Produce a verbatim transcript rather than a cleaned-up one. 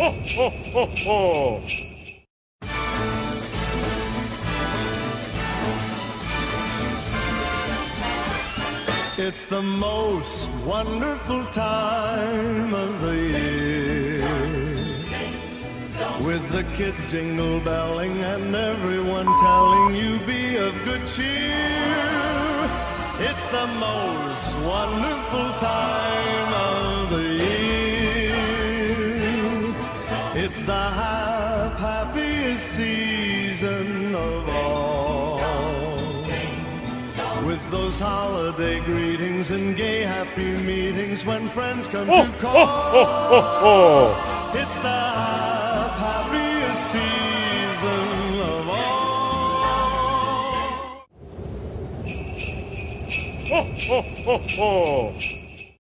ho, ho, ho, ho. It's the most wonderful time of the year, with the kids jingle belling and everyone telling you be of good cheer. It's the most wonderful time of the year. It's the hap happiest season of all, with those holiday greetings and gay happy meetings when friends come oh, to call. Oh, oh, oh, oh. It's the hap happiest season of all. Oh, oh, oh, oh.